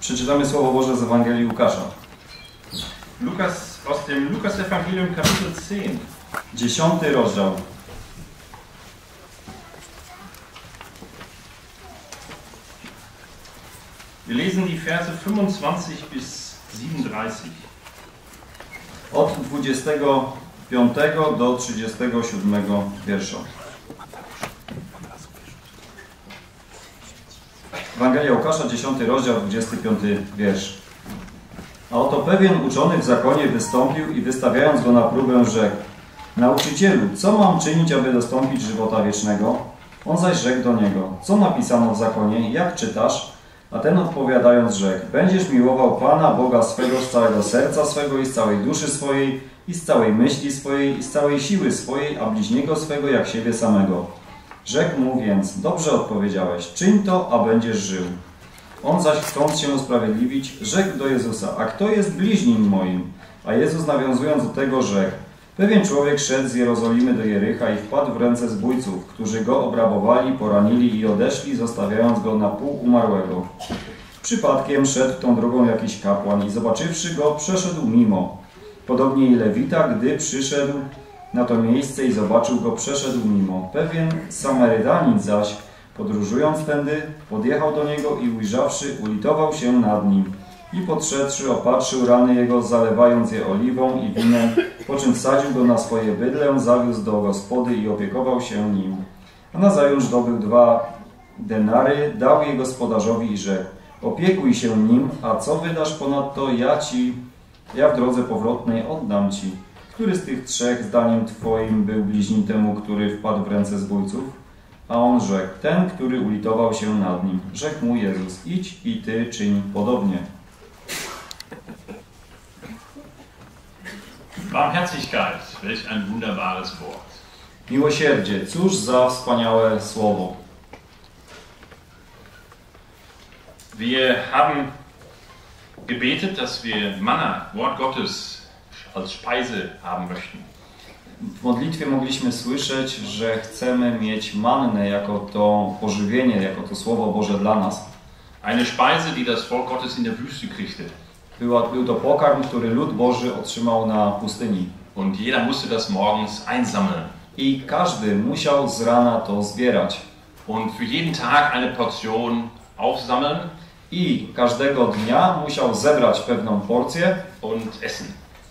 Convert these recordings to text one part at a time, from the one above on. Przeczytamy Słowo Boże z Ewangelii Łukasza. Aus dem Lukas Evangelium Kapitel 10. 10 rozdział. Wir lesen die Verse 25 bis 37. Od 25 do 37 wiersza. Ewangelia Łukasza, 10 rozdział, 25 wiersz. A oto pewien uczony w zakonie wystąpił i wystawiając go na próbę rzekł: Nauczycielu, co mam czynić, aby dostąpić żywota wiecznego? On zaś rzekł do niego: Co napisano w zakonie, jak czytasz? A ten odpowiadając rzekł: Będziesz miłował Pana, Boga swego, z całego serca swego i z całej duszy swojej i z całej myśli swojej i z całej siły swojej, a bliźniego swego jak siebie samego. Rzekł mu więc: Dobrze odpowiedziałeś, czyń to, a będziesz żył. On zaś, chcąc się usprawiedliwić, rzekł do Jezusa: A kto jest bliźnim moim? A Jezus, nawiązując do tego, rzekł: Pewien człowiek szedł z Jerozolimy do Jerycha i wpadł w ręce zbójców, którzy go obrabowali, poranili i odeszli, zostawiając go na pół umarłego. Przypadkiem szedł tą drogą jakiś kapłan i zobaczywszy go, przeszedł mimo. Podobnie i Lewita, gdy przyszedł na to miejsce i zobaczył go, przeszedł mimo. Pewien Samarytanin zaś, podróżując tędy, podjechał do niego i ujrzawszy, ulitował się nad nim. I podszedłszy, opatrzył rany jego, zalewając je oliwą i winem, po czym wsadził go na swoje bydlę, zawiózł do gospody i opiekował się nim. A nazajutrz dobył 2 denary, dał je gospodarzowi i rzekł: Opiekuj się nim, a co wydasz ponadto, ja w drodze powrotnej oddam ci. Który z tych trzech, zdaniem Twoim, był bliźnim temu, który wpadł w ręce zbójców? A on rzekł: Ten, który ulitował się nad nim. Rzekł mu Jezus: Idź i Ty czyń podobnie. Barmherzigkeit, welch ein wunderbares Wort. Miłosierdzie, cóż za wspaniałe słowo. Wir haben gebetet, dass wir Manna, Wort Gottes, als Speise haben möchten. W modlitwie mogliśmy słyszeć, że chcemy mieć mannę jako to pożywienie, jako to Słowo Boże dla nas. Eine Speise, die das Volk Gottes in der Wüste kriegte. Był to pokarm, który lud Boży otrzymał na pustyni. Und jeder musste das morgens einsammeln. I każdy musiał z rana to zbierać. Und für jeden Tag eine Portion aufsammeln. I każdego dnia musiał zebrać pewną porcję. Und essen.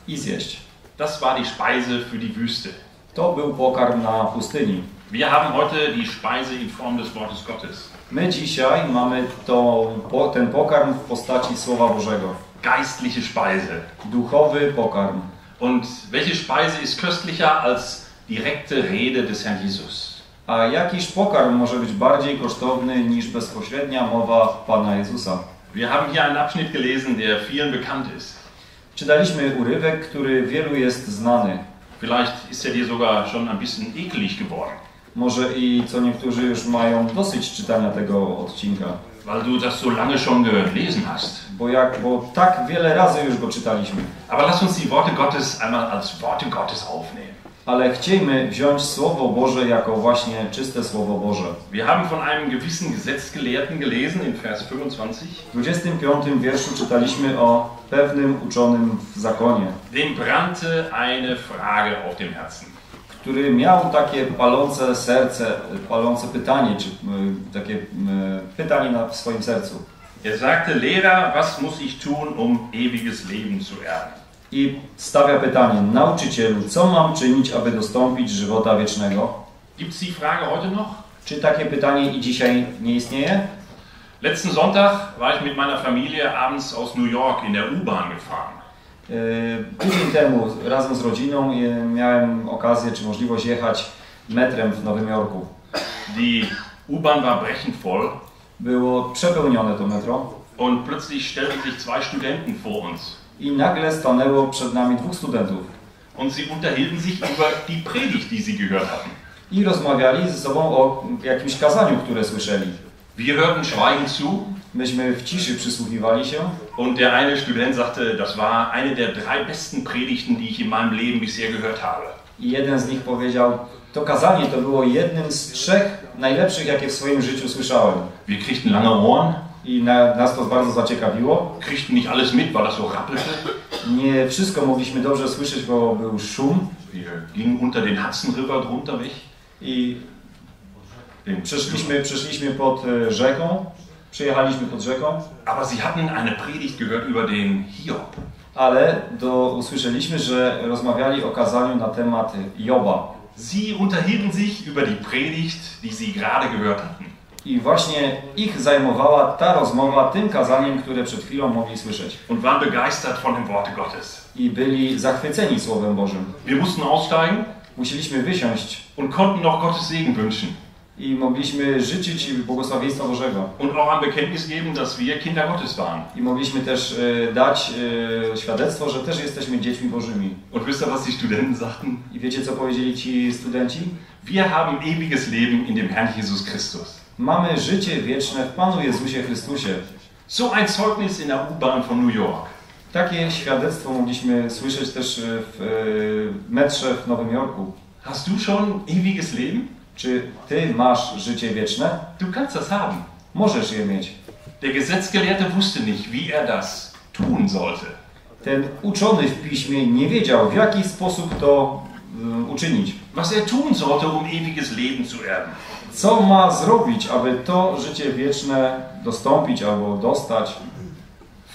I zjeść. Das war die Speise für die Wüste. To był pokarm na pustyni. Wir haben heute die Speise in Form des Wortes Gottes. My dzisiaj mamy ten pokarm w postaci Słowa Bożego. Geistliche Speise. Duchowy pokarm. Und welche Speise ist köstlicher als direkte Rede des Herrn Jesus? A jakiż pokarm może być bardziej kosztowny niż bezpośrednia mowa Pana Jezusa? Wir haben hier einen Abschnitt gelesen, der vielen bekannt ist. Czytaliśmy urywek, który wielu jest znany. Vielleicht ist er dir sogar schon ein bisschen eklig geworden. Może i co niektórzy już mają dosyć czytania tego odcinka. Weil du das so lange schon gelesen hast. Bo tak wiele razy już go czytaliśmy. Aber lass uns die Worte Gottes einmal als Worte Gottes aufnehmen. Ale chciejmy wziąć Słowo Boże jako właśnie czyste Słowo Boże. Wir haben von einem gewissen Gesetzgelehrten gelesen in Vers 25. W 25 wierszu czytaliśmy o pewnym uczonym w zakonie. Dem brannte eine Frage auf dem Herzen. Który miał takie palące serce, palące pytanie, czy takie pytanie w swoim sercu. Er sagte: Lehrer, was muss ich tun, um ewiges Leben zu erben? I stawia pytanie: Nauczycielu, co mam czynić, aby dostąpić żywota wiecznego? Gibt's die Frage heute noch? Czy takie pytanie i dzisiaj nie istnieje? Letzten Sonntag war ich mit meiner Familie abends aus New York in der U-Bahn gefahren. Tydzień temu razem z rodziną miałem okazję czy możliwość jechać metrem w Nowym Jorku. Die U-Bahn war brechend voll. Było przepełnione to metro. Und plötzlich stellten sich 2 Studenten vor uns. I nagle stanęło przed nami 2 studentów. Und sie unterhielten sich über die Predigt, die sie gehört hatten. I rozmawiali ze sobą o jakimś kazaniu, które słyszeli. Wir hörten schweigend zu. Myśmy w ciszy przysłuchiwali się. Und der eine Student sagte: Das war eine der 3 besten Predigten, die ich in meinem Leben bisher gehört habe. I jeden z nich powiedział: To kazanie to było jednym z 3 najlepszych, jakie w swoim życiu słyszałem. Wir kriegten lange Ohren. I nas to bardzo zaciekawiło. Kriegten nicht alles mit, weil das so rappelte. Nie wszystko mogliśmy dobrze słyszeć, bo był szum. Gingen unter den Hudson River drunter weg. I przeszliśmy pod rzeką. Przyjechaliśmy pod rzeką. Aber sie hatten eine Predigt gehört über den Hiob. Ale usłyszeliśmy, że rozmawiali o kazaniu na temat Joba. Sie unterhielten sich über die Predigt, die sie gerade gehört hatten. I właśnie ich zajmowała ta rozmowa tym kazaniem, które przed chwilą mogli słyszeć. Und waren begeistert von dem Worte Gottes. I byli zachwyceni Słowem Bożym. Wir mussten aussteigen. Musieliśmy wysiąść. Und konnten noch Gottes Segen wünschen. I mogliśmy życzyć błogosławieństwa Bożego. Und auch ein Bekenntnis geben, dass wir Kinder Gottes waren. I mogliśmy też dać świadectwo, że też jesteśmy dziećmi Bożymi. Und wisst ihr, was die Studenten sagten? I wiecie, co powiedzieli ci studenci? Wir haben ewiges Leben in dem Herrn Jesus Christus. Mamy życie wieczne w Panu Jezusie Chrystusie. So ein Zeugnis in der U-Bahn von New York. Takie świadectwo mogliśmy słyszeć też w metrze w Nowym Jorku. Hast du schon ewiges Leben? Czy ty masz życie wieczne? Du kannst das haben. Możesz je mieć. Der Gesetzgelehrte wusste nicht, wie er das tun sollte. Ten uczony w piśmie nie wiedział, w jaki sposób to uczynić. Was er tun sollte, um ewiges Leben zu erben. Co ma zrobić, aby to życie wieczne dostąpić albo dostać?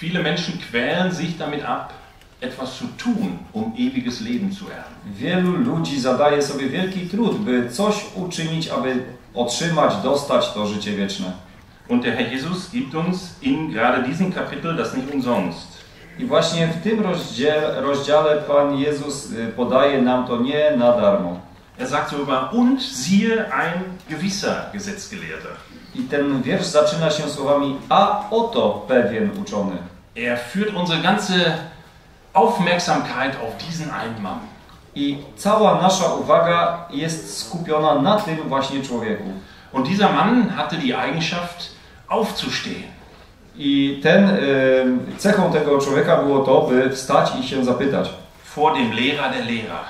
Viele Menschen quälen sich damit ab, etwas zu tun, um ewiges Leben zu erben. Wielu ludzi zadaje sobie wielki trud, by coś uczynić, aby otrzymać, dostać to życie wieczne. Und der Herr Jesus gibt uns in gerade diesem Kapitel das nicht umsonst. I właśnie w tym rozdziale Pan Jezus podaje nam to nie na darmo. Er sagt sogar, und siehe ein gewisser Gesetzgelehrter. I ten wiersz zaczyna się słowami, a oto pewien uczony. Er führt unsere ganze Aufmerksamkeit auf diesen einen Mann. I cała nasza uwaga jest skupiona na tym właśnie człowieku. Und dieser Mann hatte die Eigenschaft, aufzustehen. I cechą tego człowieka było to, by wstać i się zapytać. Vor dem Lehrer der Lehrer.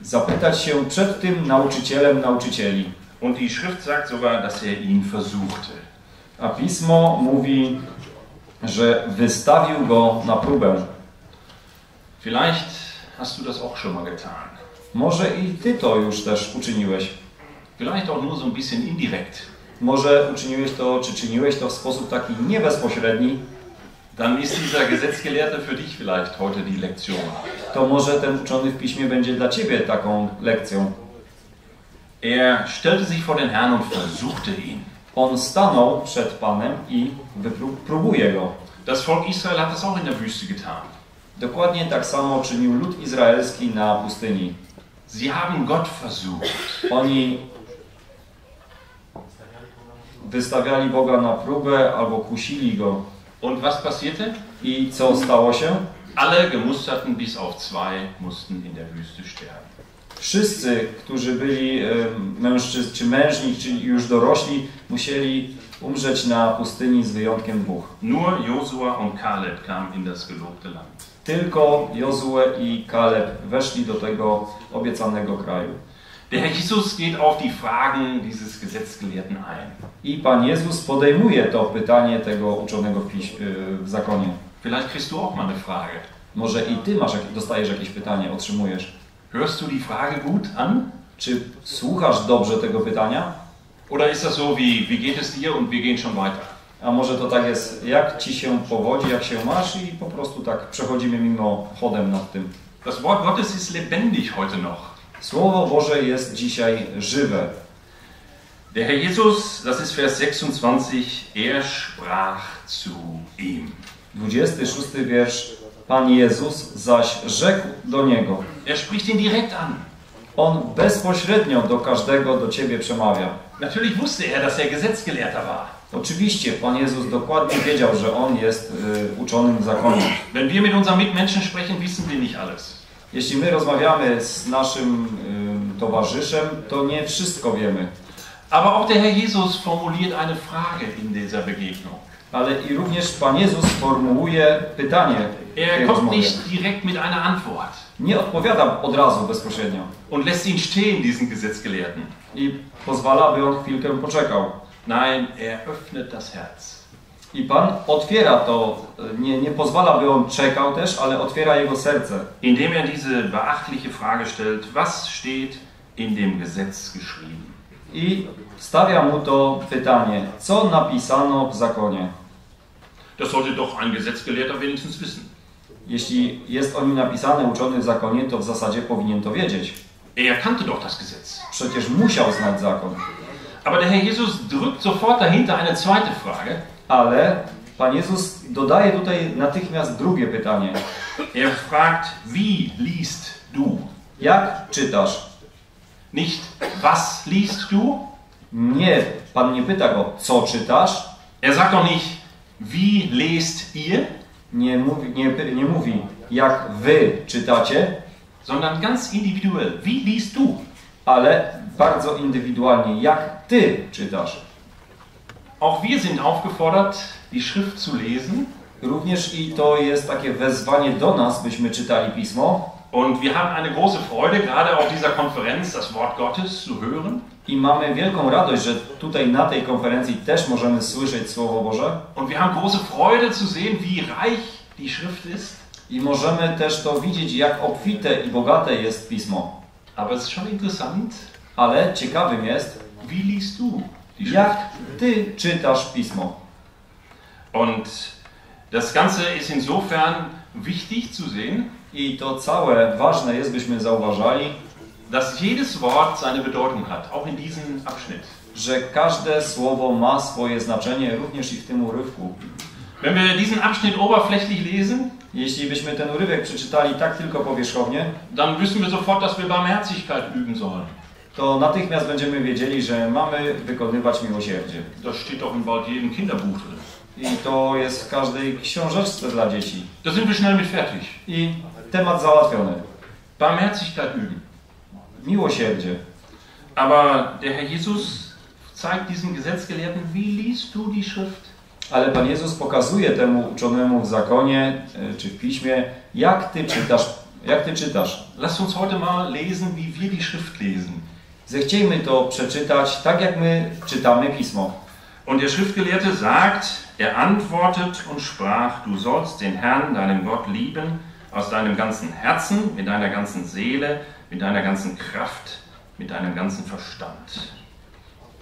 Zapytać się przed tym nauczycielem nauczycieli. Und die Schrift sagt sogar, dass er ihn versuchte. A Pismo mówi, że wystawił go na próbę. Vielleicht hast du das auch schon mal getan. Może i ty to już też uczyniłeś. Vielleicht auch nur so ein bisschen indirekt. Może uczyniłeś to, czy czyniłeś to w sposób taki nie bezpośredni. Dann ist dieser Gesetzgelehrte für dich vielleicht heute die Lektion. To może ten uczony w piśmie będzie dla ciebie taką lekcją. Er stellte sich vor den Herrn und versuchte ihn. On stanął przed Panem i próbuje go. Das Volk Israel hat das auch in der Wüste getan. Dokładnie tak samo czynił lud izraelski na pustyni. Sie haben Gott versucht. Oni wystawiali Boga na próbę albo kusili go. Und was passierte? I co stało się? Alle gemusterten bis auf zwei mussten in der Wüste sterben. Wszyscy, którzy byli mężczyzn czy mężni, czy już dorośli, musieli umrzeć na pustyni z wyjątkiem dwóch. Nur Josua und Kaleb kamen in das gelobte Land. Tylko Jozue i Kaleb weszli do tego obiecanego kraju. Der Herr Jesus geht auf die Fragen dieses Gesetzgelehrten ein. I Pan Jezus podejmuje to pytanie tego uczonego w zakonie. Vielleicht kriegst du auch mal eine Frage. Może i ty dostajesz jakieś pytanie, otrzymujesz. Hörst du die Frage gut an? Czy słuchasz dobrze tego pytania? Oder ist das so wie, wie geht es dir und wir gehen schon weiter? A może to tak jest, jak ci się powodzi, jak się masz i po prostu tak przechodzimy mimochodem nad tym. Das Wort Gottes ist lebendig heute noch. Słowo Boże jest dzisiaj żywe. Der Herr Jesus, das ist Vers 26, er sprach zu ihm. 26 wiersz, Pan Jezus zaś rzekł do niego. Er spricht ihn direkt an. On bezpośrednio do każdego, do ciebie przemawia. Natürlich wusste er, dass er Gesetzgelehrter war. Oczywiście, Pan Jezus dokładnie wiedział, że on jest uczonym w zakonie. Wenn wir mit unseren Mitmenschen sprechen, wissen wir nicht alles. Jeśli my rozmawiamy z naszym towarzyszem, to nie wszystko wiemy. Aber auch der Herr Jesus formuliert eine Frage in dieser Begegnung. Ale i również Pan Jezus formułuje pytanie. Er kommt nicht direkt mit einer Antwort. Nie odpowiada od razu bezpośrednio. Und lässt ihn stehen, diesen Gesetzgelehrten. I pozwala, by on chwilkę poczekał. Nein, er öffnet das Herz. I Pan otwiera to, nie pozwala, by on czekał też, ale otwiera jego serce. Indem er diese beachtliche Frage stellt, was steht in dem Gesetz geschrieben? I stawia mu to pytanie, co napisano w zakonie? Das sollte doch ein Gesetzgelehrter wenigstens wissen. Jeśli jest o nim napisane, uczony w zakonie, to w zasadzie powinien to wiedzieć. Er kannte doch das Gesetz. Przecież musiał znać zakon. Aber der Herr Jesus drückt sofort dahinter eine zweite Frage. Ale Pan Jezus dodaje tutaj natychmiast drugie pytanie. Er fragt, wie liest du? Jak czytasz? Nicht, was liest du? Nie, Pan nie pyta go, co czytasz. Er sagt doch nicht, wie lest ihr? Nie mówi, jak wy czytacie, sondern ganz individuell, wie liest du? Ale bardzo indywidualnie, jak ty czytasz. Auch wir sind aufgefordert, die Schrift zu lesen. Również i to jest takie wezwanie do nas, byśmy czytali pismo. Und wir haben eine große Freude, gerade auf dieser Konferenz das Wort Gottes zu hören. I mamy wielką radość, że tutaj na tej konferencji też możemy słyszeć Słowo Boże. Und wir haben große Freude zu sehen, wie reich die Schrift ist. I możemy też to widzieć, jak obfite i bogate jest pismo. Aber es ist schon interessant. Ale ciekawym jest, wie liest du? Jak ty czytasz pismo? Und das Ganze ist insofern wichtig zu sehen. I to całe ważne jest, byśmy zauważali, dass jedes Wort seine Bedeutung hat, auch in diesem Abschnitt. Że każde słowo ma swoje znaczenie, również i w tym urywku. Wenn wir diesen Abschnitt oberflächlich lesen, jeśli byśmy ten urywek przeczytali tak tylko powierzchownie, dann wissen wir sofort, dass wir Barmherzigkeit üben sollen. To natychmiast będziemy wiedzieli, że mamy wykonywać miłosierdzie. Das steht doch in bald jedem Kinderbuch drin. I to jest w każdej książeczce dla dzieci. Da sind wir schnell mit fertig. I temat załatwiony. Barmherzigkeit üben. Miłosierdzie. Aber der Herr Jesus zeigt diesem Gesetzgelehrten, wie liest du die Schrift? Ale Pan Jezus pokazuje temu uczonemu w zakonie czy w piśmie, jak ty czytasz. Jak ty czytasz? Lass uns heute mal lesen, wie wir die Schrift lesen. Zechciejmy to przeczytać tak, jak my czytamy pismo. Und der Schriftgelehrte sagt, er antwortet und sprach, du sollst den Herrn, deinen Gott, lieben, aus deinem ganzen Herzen, mit deiner ganzen Seele, mit deiner ganzen Kraft, mit deinem ganzen Verstand.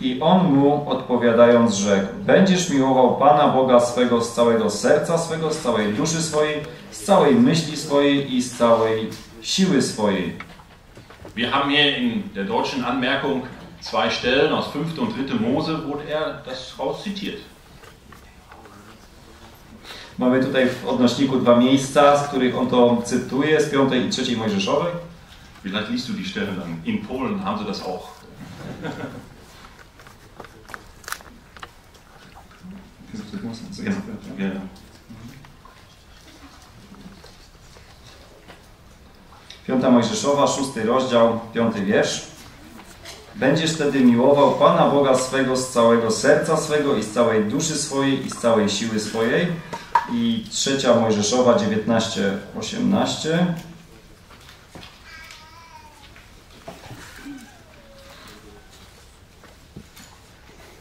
I on mu odpowiadając rzekł, będziesz miłował Pana Boga swego z całego serca swego, z całej duszy swojej, z całej myśli swojej i z całej siły swojej. Wir haben hier in der deutschen Anmerkung zwei Stellen aus 5. und 3. Mose, wo er das rauszitiert. Mamy tutaj w odnośniku dwa miejsca, z których on to cytuje, z 5. i 3. Mojżeszowej. Vielleicht liest du die Stellen dann. In Polen haben sie das auch. Ja. Piąta Mojżeszowa, 6 rozdział, 5 wiersz. Będziesz wtedy miłował Pana Boga swego z całego serca swego i z całej duszy swojej i z całej siły swojej. I 3 Mojżeszowa, 19, 18.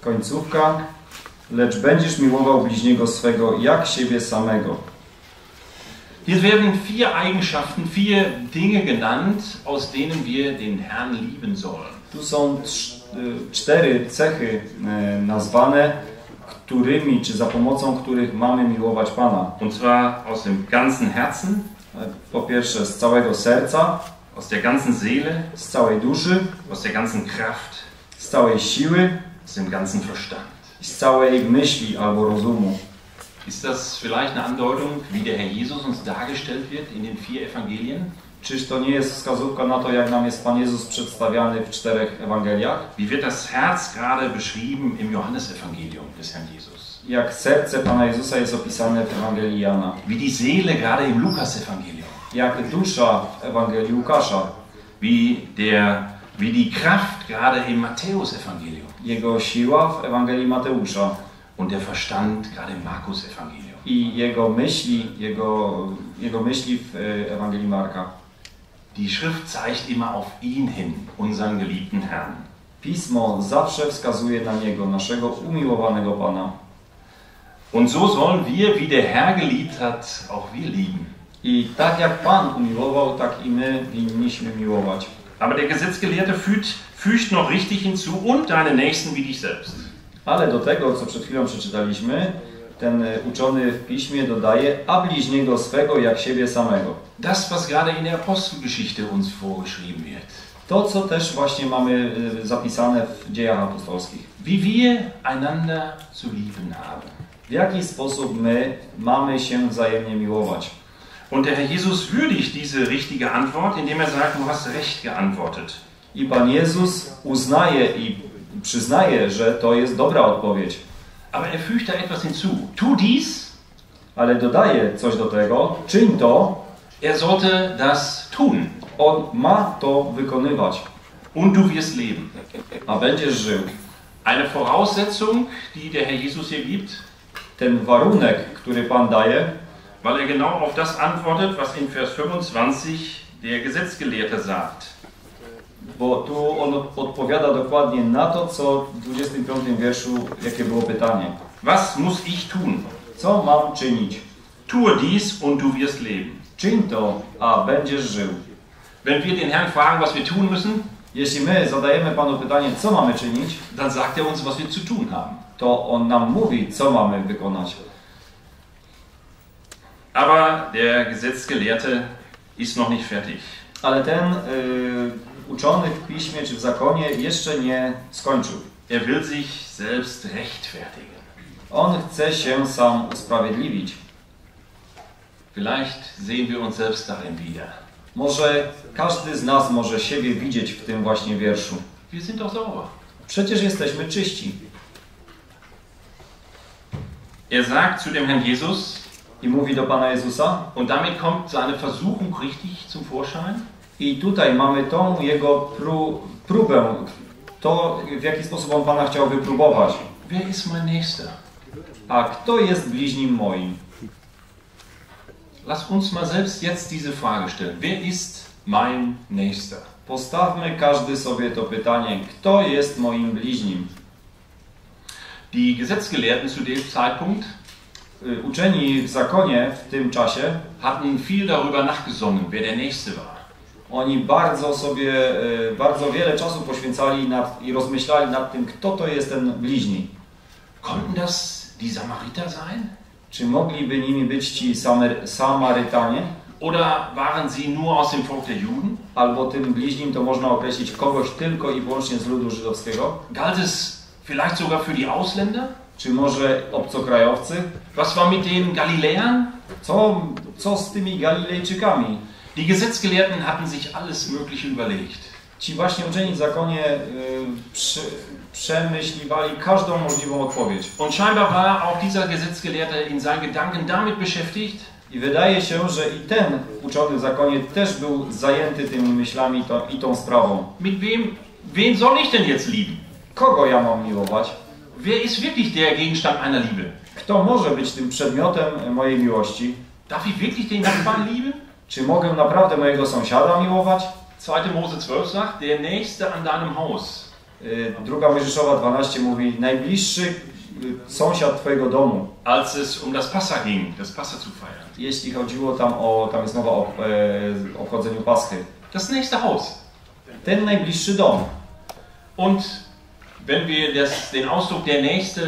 Końcówka. Lecz będziesz miłował bliźniego swego jak siebie samego. Hier werden 4 Eigenschaften, 4 Dinge genannt, aus denen wir den Herrn lieben sollen. Tu są 4 cechy nazwane, którymi czy za pomocą których mamy miłować Pana. Und zwar aus dem ganzen Herzen, po pierwsze z całego serca, aus der ganzen Seele, z całej duszy, aus der ganzen Kraft, z całej siły, aus dem ganzen Verstand, z całej myśli albo rozumu. Ist das vielleicht eine Andeutung, wie der Herr Jesus uns dargestellt wird in den 4 Evangelien? Czyż to nie jest wskazówka na to, jak nam jest Pan Jezus przedstawiany w 4 Ewangeliach? Wie wird das Herz gerade beschrieben im Johannesevangelium des Herrn Jesus? Jak serce Pana Jezusa jest opisane w Ewangelii Jana. Wie die Seele gerade im Lukasevangelium? Jak dusza w Ewangelii Łukasza. Wie die Kraft gerade im Matthäusevangelium? Jego siła w Ewangelii Mateusza. Und der Verstand gerade im Markus-Evangelium. I jego myśli w Ewangelii Marka. Die Schrift zeigt immer auf ihn hin, unseren geliebten Herrn. Pismo zawsze wskazuje na niego, naszego umiłowanego Pana. Und so sollen wir, wie der Herr geliebt hat, auch wir lieben. I tak jak Pan umiłował, tak i my winniśmy miłować. Aber der Gesetzgelehrte fügt noch richtig hinzu, und deinen Nächsten wie dich selbst. Ale do tego, co przed chwilą przeczytaliśmy, ten uczony w piśmie dodaje, a bliźniego swego jak siebie samego. Das, was gerade in der Apostelgeschichte uns vorgeschrieben wird. To, co też właśnie mamy zapisane w dziejach apostolskich. Wie wir einander zu lieben haben. W jaki sposób my mamy się wzajemnie miłować. Und der Herr Jesus würdigt diese richtige Antwort, indem er sagt, du hast recht geantwortet. I Pan Jezus uznaje i przyznaje, że to jest dobra odpowiedź. Aber er fügt da etwas hinzu. Tu dies. Ale dodaje coś do tego. Czyń to. Er sollte das tun. On ma to wykonywać. Und du wirst leben. A będziesz żył. Eine Voraussetzung, die der Herr Jesus hier gibt. Ten warunek, który Pan daje. Weil er genau auf das antwortet, was in Vers 25 der Gesetzgelehrte sagt. Bo tu on odpowiada dokładnie na to, co w 25 wierszu, jakie było pytanie. Was muss ich tun? Co mam czynić? Tue dies und du wirst leben. Czyń to, a będziesz żył. Wenn wir den Herrn fragen, was wir tun müssen, jeśli my zadajemy Panu pytanie, co mamy czynić, dann sagt er uns, was wir zu tun haben. To on nam mówi, co mamy wykonać. Aber der Gesetzgelehrte ist noch nicht fertig. Ale ten uczony w piśmie czy w zakonie jeszcze nie skończył. Er will sich selbst rechtfertigen. On chce się sam usprawiedliwić. Vielleicht sehen wir uns selbst darin wieder. Może każdy z nas może siebie widzieć w tym właśnie wierszu. Wir sind doch sauber. Przecież jesteśmy czyści. Er sagt zu dem Herrn Jesus. I mówi do Pana Jezusa. Und damit kommt seine Versuchung richtig zum Vorschein. I tutaj mamy tą jego próbę, to w jaki sposób on Pana chciał wypróbować. Wer ist mein Nächster? A kto jest bliźnim moim? Lass uns mal selbst jetzt diese Frage stellen. Wer ist mein Nächster? Postawmy każdy sobie to pytanie. Kto jest moim bliźnim? Die Gesetzgelehrten zu dem Zeitpunkt, uczeni w zakonie w tym czasie, hatten viel darüber nachgesonnen, wer der Nächste war. Oni bardzo wiele czasu poświęcali i rozmyślali nad tym, kto to jest ten bliźni. Konnten das die Samariter sein? Czy mogliby nimi być ci Samarytanie? Oder waren sie nur aus dem Volk der Juden? Albo tym bliźnim to można określić kogoś tylko i wyłącznie z ludu żydowskiego? Galt es vielleicht sogar für die Ausländer? Czy może obcokrajowcy? Was war mit den Galiläern? Co z tymi Galilejczykami? Die Gesetzgelehrten hatten sich alles Mögliche überlegt. Ci właśnie uczeni w zakonie przemyśliwali każdą możliwą odpowiedź. Und scheinbar war auch dieser Gesetzgelehrte in seinen Gedanken damit beschäftigt. I wydaje się, że i ten uczony w zakonie też był zajęty tymi myślami i tą sprawą. Mit wen soll ich denn jetzt lieben? Kogo ja mam miłować? Wer ist wirklich der Gegenstand meiner Liebe? Kto może być tym przedmiotem mojej miłości? Darf ich wirklich den Nachbarn lieben? Czy mogę naprawdę mojego sąsiada miłować? 2 Mose 12 sagt, der Nächste an deinem Haus. 2 Mojżeszowa 12 mówi, najbliższy sąsiad twojego domu. Als es um das Passa ging, das Passa zu feiern. Jeśli chodziło tam jest mowa o obchodzeniu Paschy. Das nächste Haus. Ten najbliższy dom. Und wenn wir den Ausdruck der Nächste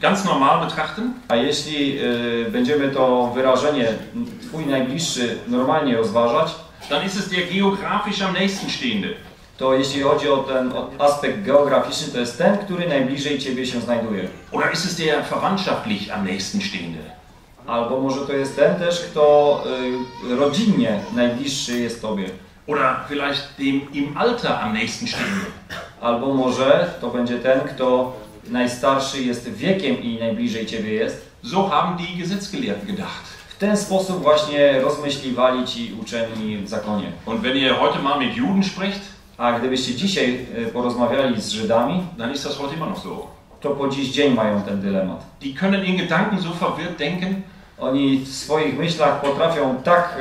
ganz normal betrachten, a jeśli będziemy to wyrażenie twój najbliższy normalnie rozważać, dann ist es der geografisch am nächsten stehende. To jeśli chodzi o ten aspekt geograficzny, to jest ten, który najbliżej ciebie się znajduje. Oder ist es der verwandtschaftlich am nächsten stehende? Albo może to jest ten też, kto rodzinnie najbliższy jest tobie. Oder vielleicht dem im Alter am nächsten stehende. Albo może to będzie ten, kto najstarszy jest wiekiem i najbliżej ciebie jest. So haben die Gesetzgelehrten gedacht. W ten sposób właśnie rozmyśliwali ci uczeni w zakonie. Und wenn ihr heute mal mit Juden spricht, a gdybyście dzisiaj porozmawiali z Żydami, dann ist das heute immer noch so. To po dziś dzień mają ten dylemat. Die können in Gedanken so verwirrt denken. Oni w swoich myślach potrafią tak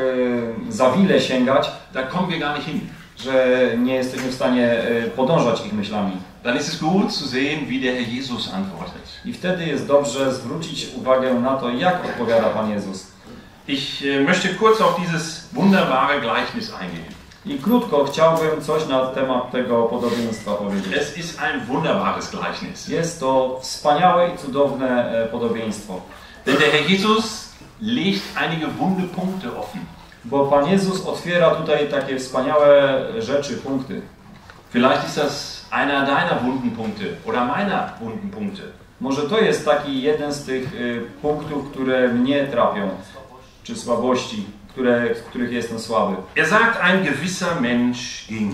zawile sięgać, da kommen wir gar nicht hin, że nie jesteśmy w stanie podążać ich myślami. Dann ist es gut zu sehen, wie der Herr Jesus antwortet. I wtedy jest dobrze zwrócić uwagę na to, jak odpowiada Pan Jezus. Ich möchte kurz auf dieses wunderbare Gleichnis eingehen. I krótko chciałbym coś na temat tego podobieństwa powiedzieć. Es ist ein wunderbares Gleichnis. Jest to wspaniałe i cudowne podobieństwo. Denn der Herr Jesus legt einige wunde Punkte offen. Bo Pan Jezus otwiera tutaj takie wspaniałe rzeczy, punkty. Vielleicht ist das einer deiner wunden Punkte oder meiner wunden Punkte. Może to jest taki jeden z tych punktów, które mnie trapią, czy słabości, w których jestem słaby. Er sagt, ein gewisser Mensch ging.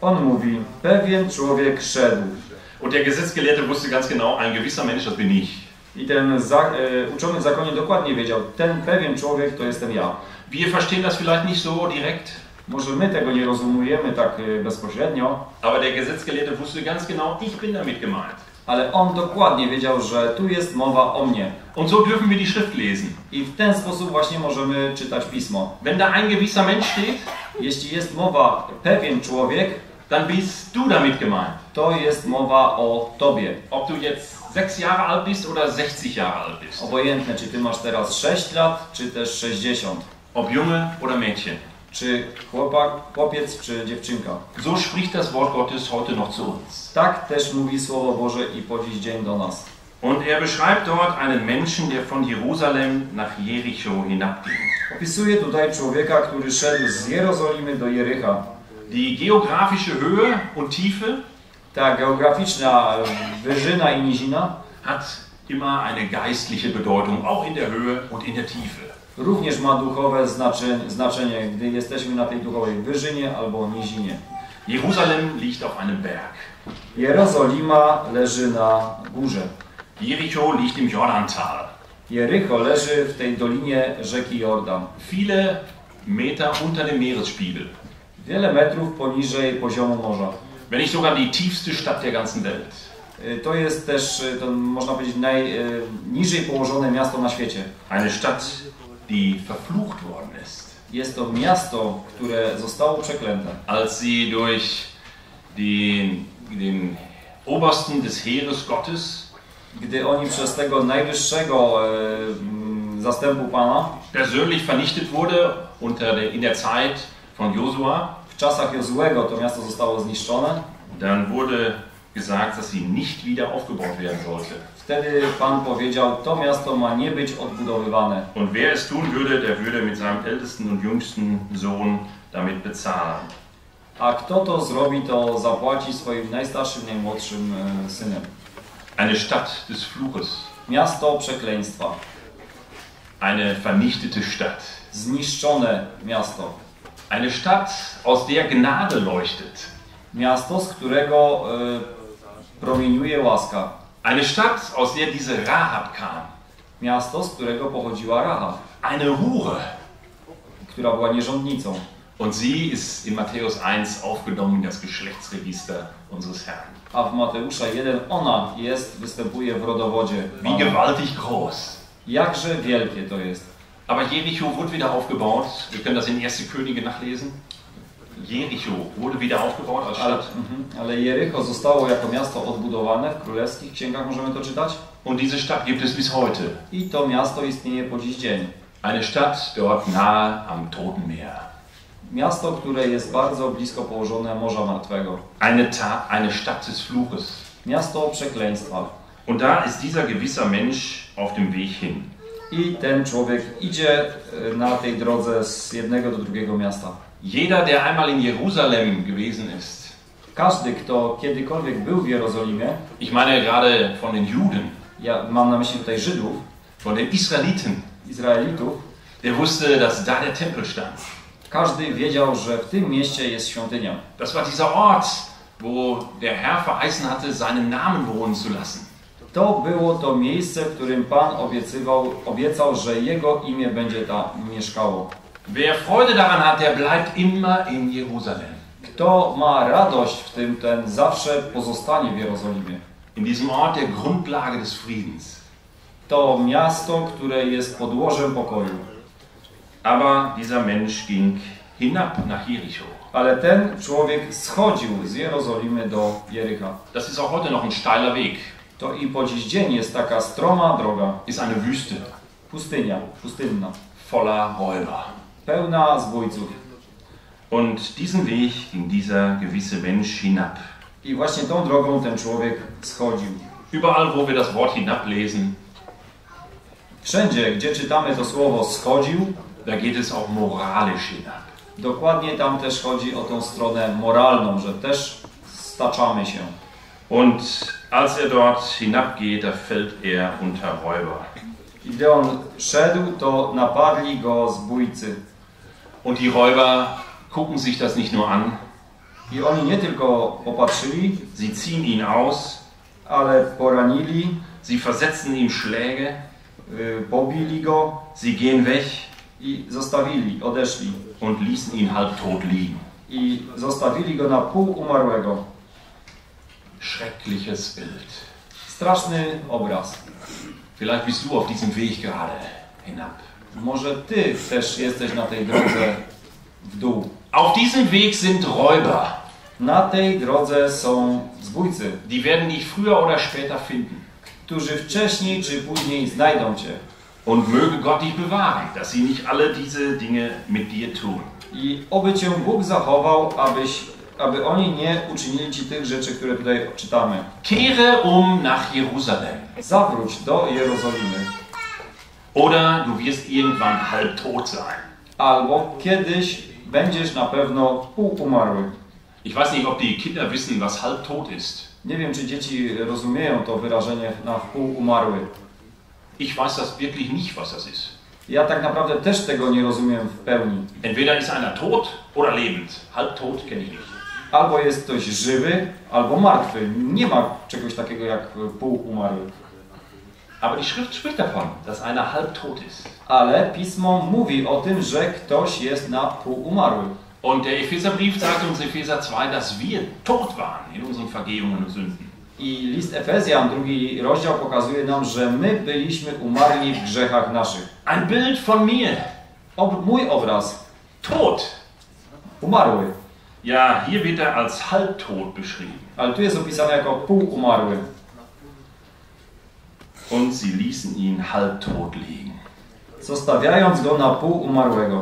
On mówi, pewien człowiek szedł. Und der Gesetzgelehrte wusste ganz genau, ein gewisser Mensch, das bin ich. I ten uczony w zakonie dokładnie wiedział, ten pewien człowiek to jestem ja. Wir verstehen das vielleicht nicht so direkt. Może my tego nie rozumiemy tak bezpośrednio. Aber der Gesetzgelehrte wusste ganz genau, ich bin damit gemeint. Ale on dokładnie wiedział, że tu jest mowa o mnie. Und so dürfen wir die Schrift lesen. I w ten sposób właśnie możemy czytać pismo. Wenn da ein gewisser Mensch steht, jeśli jest mowa pewien człowiek, dann bist du damit gemeint. To jest mowa o tobie. Ob du jetzt 6 Jahre alt bist oder 60 Jahre alt bist. Obojętne, czy ty masz teraz 6 lat, czy też 60. Ob Junge oder Mädchen. Czy chłopiec, czy dziewczynka. So spricht das Wort Gottes heute noch zu uns. Tak też mówi Słowo Boże i po dziś dzień do nas. Und er beschreibt dort einen Menschen, der von Jerusalem nach Jerycho hinabging. Opisuje tutaj człowieka, który szedł z Jerozolimy do Jerycha. Die geografische Höhe und Tiefe, ta geograficzna wyżyna i nizina, hat immer eine geistliche Bedeutung, auch in der Höhe und in der Tiefe. Również ma duchowe znaczenie, gdy jesteśmy na tej duchowej wyżynie albo nizinie. Jeruzalem liegt auf einem Berg. Jerozolima leży na górze. Jerycho liegt im Jordantal. Jerycho leży w tej dolinie rzeki Jordan. Viele Meter unter dem Meeresspiegel. Wiele metrów poniżej poziomu morza. Wenn nicht sogar die tiefste Stadt der ganzen Welt. To jest też, to można powiedzieć, najniżej położone miasto na świecie. Eine Stadt, die verflucht worden ist. Jest to miasto, które zostało przeklęte. Als sie durch den Obersten des Heeres Gottes, gdy oni przez tego najwyższego zastępu Pana, persönlich vernichtet wurde in der Zeit von Josua, w czasach Jozuego to miasto zostało zniszczone. Dann wurde gesagt, dass sie nicht wieder aufgebaut werden sollte. Wtedy Pan powiedział, to miasto ma nie być odbudowywane. Und wer es tun würde, der würde mit seinem ältesten und jüngsten Sohn damit bezahlen. A kto to zrobi, to zapłaci swoim najstarszym, najmłodszym synem. Eine Stadt des Fluches. Miasto przekleństwa. Eine vernichtete Stadt. Zniszczone miasto. Eine Stadt, aus der Gnade leuchtet. Miasto, z którego promieniuje łaska. Eine Stadt, aus der diese Rahab kam. Miasto, z którego pochodziła Rahab. Eine Hure, która była nierządnicą. Und sie ist in Matthäus 1 aufgenommen in das Geschlechtsregister unseres Herrn. A w Mateusza 1 ona występuje w rodowodzie. Wie gewaltig groß. Jakże wielkie to jest. Aber Jericho wurde wieder aufgebaut. Wir können das in 1. Könige nachlesen. Jericho wurde wieder aufgebaut als Stadt. Ale Jerycho zostało jako miasto odbudowane, w królewskich księgach możemy to czytać. Und diese Stadt gibt es bis heute. I to miasto istnieje po dziś dzień. Eine Stadt dort nahe am Toten Meer. Miasto, które jest bardzo blisko położone Morza Martwego. Eine Stadt des Fluches. Miasto przekleństwa. Und da ist dieser gewisser Mensch auf dem Weg hin. I ten człowiek idzie na tej drodze z jednego do drugiego miasta. Jeder, der einmal in Jerusalem gewesen ist. Każdy, kto kiedykolwiek był w Jerozolimie. Ich meine gerade von den Juden. Ja mam na myśli tutaj Żydów. Von den Israeliten. Izraelitów. Der wusste, dass da der Tempel stand. Każdy wiedział, że w tym mieście jest świątynia. Das war dieser Ort, wo der Herr verheißen hatte, seinen Namen wohnen zu lassen. To było to miejsce, w którym Pan obiecał, że Jego imię będzie tam mieszkało. Wer Freude daran hat, der bleibt immer in Jerusalem. Kto ma radość w tym, ten zawsze pozostanie w Jerozolimie. In diesem Ort der Grundlage des Friedens. To miasto, które jest podłożem pokoju. Aber dieser Mensch ging hinab nach Jericho. Ale ten człowiek schodził z Jerozolimy do Jerycha. Das ist auch heute noch ein steiler Weg. To i po dziś dzień jest taka stroma droga. Ist eine Wüste. Pustynia, pustynna. Voller Räuber. Pełna zbójców. Und diesen Weg ging dieser gewisse Mensch hinab. I właśnie tą drogą ten człowiek schodził. Überall, wo wir das Wort hinablesen, wszędzie, gdzie czytamy to słowo schodził, da geht es auch moralisch hinab. Dokładnie tam też chodzi o tą stronę moralną, że też staczamy się. Und als er dort hinabgeht, da fällt er unter Räuber. I gdy on szedł, to napadli go zbójcy. Und die Räuber gucken sich das nicht nur an. I oni nie tylko popatrzyli, sie ziehen ihn aus, ale poranili, sie versetzen ihm Schläge, pobili go, sie gehen weg i zostawili, odeszli. Und ließen ihn halbtot liegen. I zostawili go na pół umarłego. Schreckliches Bild. Straszny obraz. Vielleicht bist du auf diesem Weg gerade hinab. Może ty też jesteś na tej drodze w dół. Auf diesem Weg sind Räuber. Na tej drodze są zbójcy. Die werden dich früher oder später finden. Którzy wcześniej czy później znajdą cię. Und möge Gott dich bewahren, dass sie nicht alle diese Dinge mit dir tun. I oby cię Bóg zachował, aby oni nie uczynili ci tych rzeczy, które tutaj czytamy. Kehre um nach Jerusalem. Zawróć do Jerozolimy. Oder du wirst irgendwann halbtot sein. Albo kiedyś będziesz na pewno półumarły. Ich weiß nicht, ob die Kinder wissen, was halbtot ist. Nie wiem, czy dzieci rozumieją to wyrażenie na półumarły. Ich weiß das wirklich nicht, was das ist. Ja tak naprawdę też tego nie rozumiem w pełni. Entweder ist einer tot oder lebend. Halbtot kenne ich nicht. Albo jest ktoś żywy, albo martwy. Nie ma czegoś takiego jak półumarły. Aber die Schrift spricht davon, dass einer halbtot ist. Ale pismo mówi o tym, że ktoś jest na półumarły. Und der Epheserbrief sagt uns in Epheser 2, dass wir tot waren in unseren Vergehungen und Sünden. I list Efezjan, 2. rozdział, pokazuje nam, że my byliśmy umarli w grzechach naszych. Ein Bild von mir. Mój obraz. Tot. Umarły. Ja, hier wird er als halbtot beschrieben. Ale tu jest opisany jako półumarły. Und sie ließen ihn halbtot liegen. Zostawiając go na półumarłego.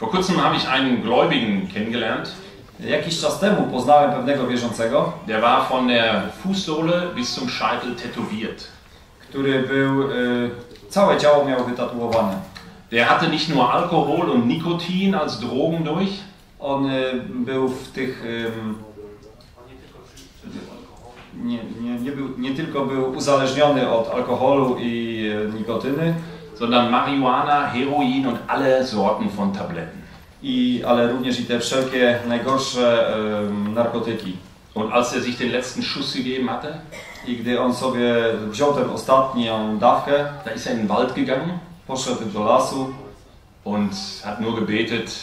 Vor kurzem habe ich einen Gläubigen kennengelernt. Jakiś czas temu poznałem pewnego wierzącego, der war von der Fußsohle bis zum Scheitel tätowiert. Który był, całe ciało miał wytatuowane. Der hatte nicht nur Alkohol und Nikotin als Drogen durch. On był w tych, nie tylko był uzależniony od alkoholu i nikotyny, sondern Marihuana, Heroin und alle Sorten von Tabletten. Ale również i te wszelkie najgorsze narkotyki. Und als er sich den letzten Schuss gegeben hatte, i gdy on sobie wziął tę ostatnią dawkę, da ist er in den Wald gegangen, poszedł do lasu und hat nur gebetet,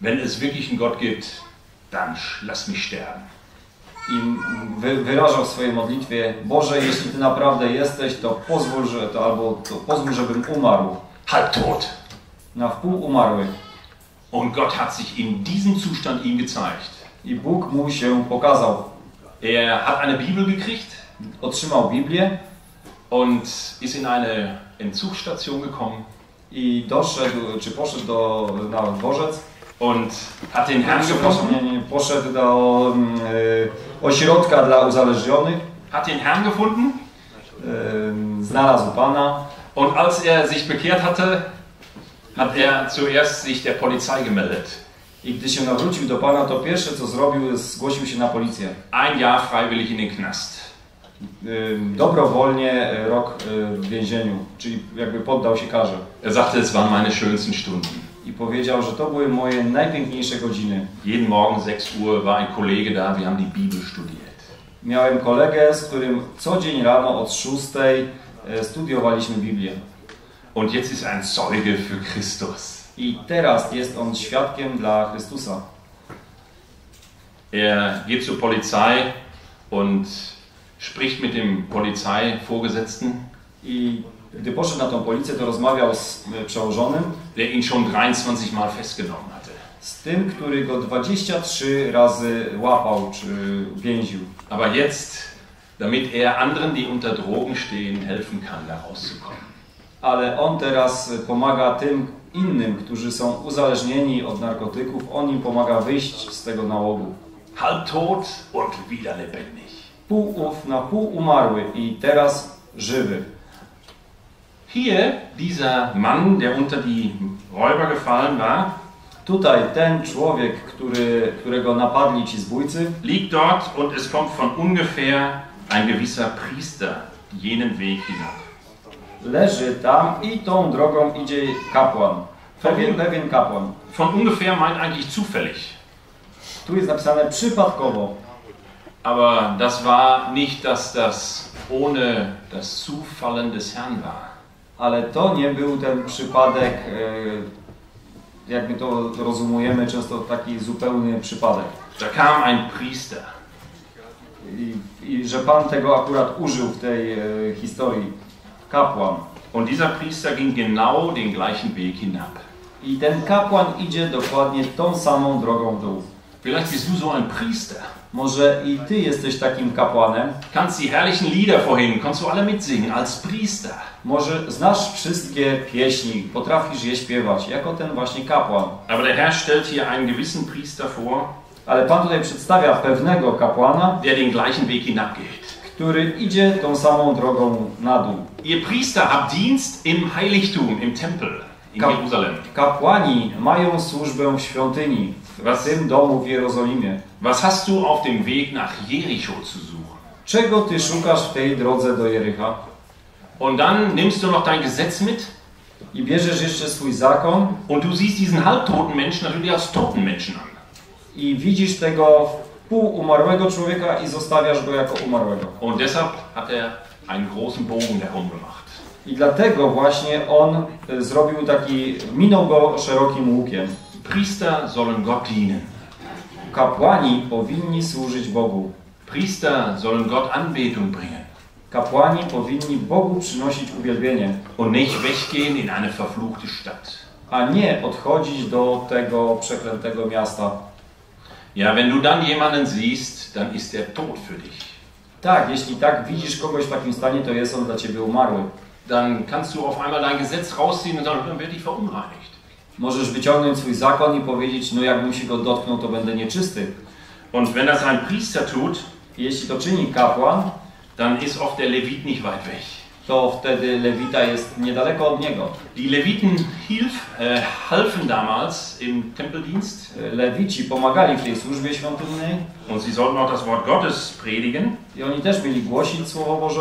wenn es wirklich einen Gott gibt, dann lass mich sterben. I wyrażał w swojej modlitwie: Boże, jeśli Ty naprawdę jesteś, to pozwól, że to, albo to pozwól, żebym umarł. Halbtot. Na wpół umarły. Und Gott hat sich in diesem Zustand ihm gezeigt. I Bóg mu się pokazał. Er hat eine Bibel gekriegt, otrzymał Biblię, und ist in eine Entzugsstation gekommen. I doszedł, czy poszedł na dworzec, und hat den Herrn gefunden. Poszedł do ośrodka dla uzależnionych. Hat den Herrn gefunden. Znalazł Pana. Und als er sich bekehrt hatte, hat er zuerst sich der Polizei gemeldet. I gdy się nawrócił do Pana, to pierwsze co zrobił, zgłosił się na policję. Ein Jahr freiwillig in den Knast. Dobrowolnie rok w więzieniu, czyli jakby poddał się karze. Er sagte, es waren meine schönsten Stunden. I powiedział, że to były moje najpiękniejsze godziny. Jeden Morgen 6 Uhr war ein Kollege da, wir haben die Bibel studiert. Miałem kolegę, z którym co dzień rano od 6 studiowaliśmy Biblię. Und jetzt ist ein Zeuge für Christus. I teraz jest on świadkiem dla Chrystusa. Er geht zur Polizei und spricht mit dem Polizeivorgesetzten. I gdy poszedł na tą policję, to rozmawiał z przełożonym, der ihn schon 23 Mal festgenommen hatte. z tym, który go 23 razy łapał czy więził. Aber jetzt, damit anderen, die unter Drogen stehen, helfen kann, da rauszukommen. Ale on teraz pomaga tym innym, którzy są uzależnieni od narkotyków, on im pomaga wyjść z tego nałogu. Halbtot und wieder lebendig. Na pół umarły i teraz żywy. Hier dieser Mann, der unter die Räuber gefallen war. Tutaj ten człowiek, którego napadli ci zbójcy, liegt dort und es kommt von ungefähr ein gewisser Priester jenen Weg hinab. Leży tam i tą drogą idzie kapłan. Pewien kapłan. Von ungefähr meint eigentlich zufällig. Tu jest napisane przypadkowo. Aber das war nicht, dass das ohne das Zufallen des Herrn war. Ale to nie był ten przypadek, jak my to rozumujemy, często taki zupełny przypadek. Da kam ein Priester. I że Pan tego akurat użył w tej historii. Kapłan. Und dieser Priester ging genau den gleichen Weg hinab. I ten kapłan idzie dokładnie tą samą drogą w dół. Vielleicht bist du so ein Priester. Może i ty jesteś takim kapłanem. Kannst die herrlichen Lieder vorhin, kannst du alle mitsingen als Priester. Może znasz wszystkie pieśni, potrafisz je śpiewać, jako ten właśnie kapłan. Aber der Herr stellt hier einen gewissen Priester vor. Ale Pan tutaj przedstawia pewnego kapłana, der den gleichen Weg hinabgeht, który idzie tą samą drogą na dół. Ihr Priester habt Dienst im Heiligtum, im Tempel in Jerusalem. Kapłani mają służbę w świątyni, w tym domu w Jerozolimie. Was hast du auf dem Weg nach Jerycho zu suchen? Czego ty szukasz w tej drodze do Jerycha? Und dann nimmst du noch dein Gesetz mit? I bierzesz jeszcze swój zakon. Und du siehst diesen halbtoten Menschen natürlich als toten Menschen an. I widzisz tego półumarłego człowieka i zostawiasz go jako umarłego. Und deshalb hat er einen großen Bogen darum gemacht. I dlatego właśnie on zrobił taki, minął go szerokim łukiem. Priester sollen Gott dienen. Kapłani powinni służyć Bogu. Priester sollen Gott Anbetung bringen. Kapłani powinni Bogu przynosić uwielbienie. Und nicht weggehen in eine verfluchte Stadt. A nie odchodzić do tego przeklętego miasta. Ja, wenn du dann jemanden siehst, dann ist er tot für dich. Tak, jeśli tak widzisz kogoś w takim stanie, to jest on dla ciebie umarły. Dann kannst du auf einmal dein Gesetz rausziehen und sagen, dann werde ich verunreinigt. Możesz wyciągnąć swój zakon i powiedzieć, no jakbym się go dotknął, to będę nieczysty. Und wenn das ein Priester tut, jeśli to czyni kapłan, dann ist oft der Levit nicht weit weg. To wtedy lewita jest niedaleko od niego. Die Leviten halfen damals im Tempeldienst. Lewici pomagali w tej służbie świątynnej. Und sie sollten auch das Wort Gottes predigen. I oni też mieli głosić Słowo Boże.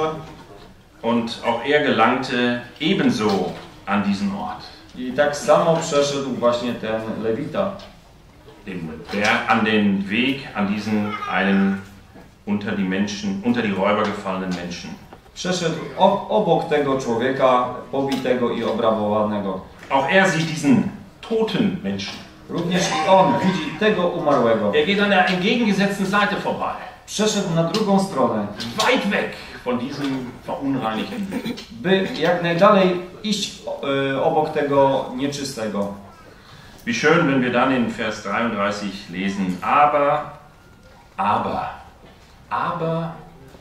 Und auch er gelangte ebenso an diesen Ort. I tak samo przeszedł właśnie ten lewita. An den Weg, an diesen einen unter die Menschen, unter die Räuber gefallenen Menschen. Przeszedł obok tego człowieka pobitego i obrabowanego. Auch er sieht diesen toten Menschen. Również i on widzi tego umarłego. Er geht an der entgegengesetzten Seite vorbei. Przeszedł na drugą stronę. Weit weg von diesem verunreinigten. By jak najdalej iść obok tego nieczystego. Wie schön, wenn wir dann in Vers 33 lesen, aber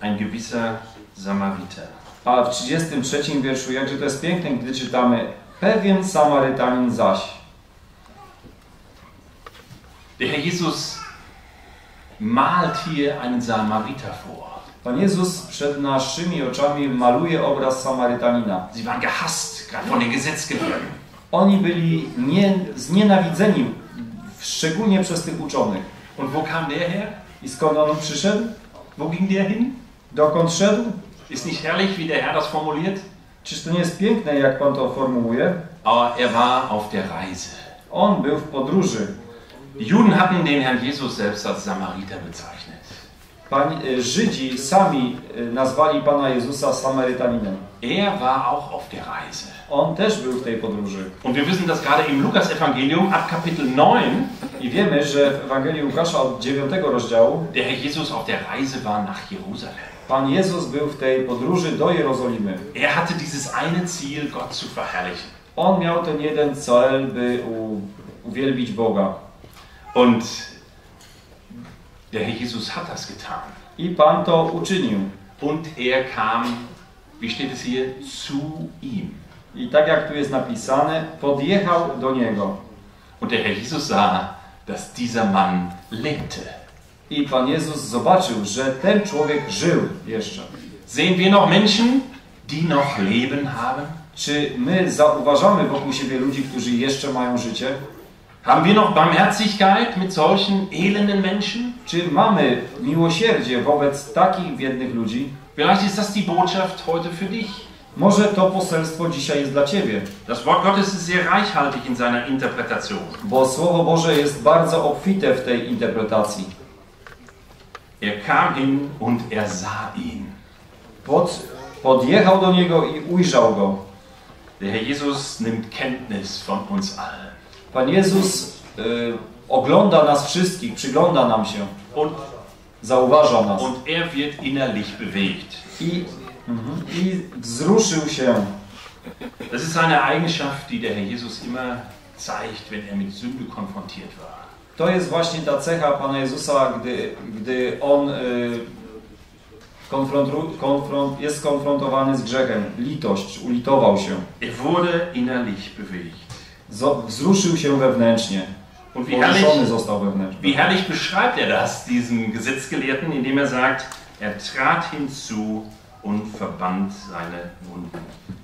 ein gewisser Samariter. A w 33 wierszu, jakże to jest piękne, gdy czytamy pewien Samarytanin zaś. Der Herr Jesus malt hier einen Samariter vor. Pan Jezus przed naszymi oczami maluje obraz Samarytanina. Sie waren gehasst, gerade von den Gesetzgebern. Oni byli znienawidzeni, szczególnie przez tych uczonych. Und wo kam der her? I skąd on przyszedł? Wo ging der hin? Dokąd szedł? Ist nicht herrlich, wie der Herr das formuliert? Czyż to nie jest piękne, jak Pan to formułuje? Aber er war auf der Reise. On był w podróży. Die Juden hatten den Herrn Jesus selbst als Samariter bezeichnet. Żydzi sami nazwali Pana Jezusa Samarytaninem. Er war auch auf der Reise. On też był w tej podróży. Und wir wissen, dass gerade im Lukas-Evangelium ab Kapitel 9 i wiemy, że w Ewangelii Łukasza od 9 rozdziału der Herr Jesus auf der Reise war nach Jerusalem. Pan Jezus był w tej podróży do Jerozolimy. Er hatte dieses eine Ziel, Gott zu verherrlichen. On miał ten jeden cel, by uwielbić Boga. Und der Herr Jesus hat das getan. I Pan to uczynił. Und er kam, wie steht es hier, zu ihm. I tak jak tu jest napisane, podjechał do niego. Und der Herr Jesus sah, dass dieser Mann lebte. I Pan Jezus zobaczył, że ten człowiek żył jeszcze. Sehen wir noch Menschen, die noch Leben haben? Czy my zauważamy wokół siebie ludzi, którzy jeszcze mają życie? Haben wir noch Barmherzigkeit mit solchen elenden Menschen? Czy mamy miłosierdzie wobec takich biednych ludzi? Vielleicht ist das die Botschaft heute für dich. Może to poselstwo dzisiaj jest dla ciebie. Das Wort Gottes ist sehr reichhaltig in seiner Interpretation. Bo Słowo Boże jest bardzo obfite w tej interpretacji. Er kam hin und er sah ihn. Podjechał do niego i ujrzał go. Der Herr Jesus nimmt Kenntnis von uns allen. Pan Jezus ogląda nas wszystkich, przygląda nam się, zauważa nas. Und er wird innerlich bewegt. I wzruszył się. Das ist eine Eigenschaft, die der Herr Jesus immer zeigt, wenn er mit Sünde konfrontiert war. To jest właśnie ta cecha Pana Jezusa, gdy on jest konfrontowany z grzechem. Litość, ulitował się. Er wurde innerlich bewegt. Wzruszył się wewnętrznie. Poruszony został wewnętrznie. Wie herrlich beschreibt er das, diesen Gesetzgelehrten, indem er sagt, er trat hinzu und verband seine Wunden.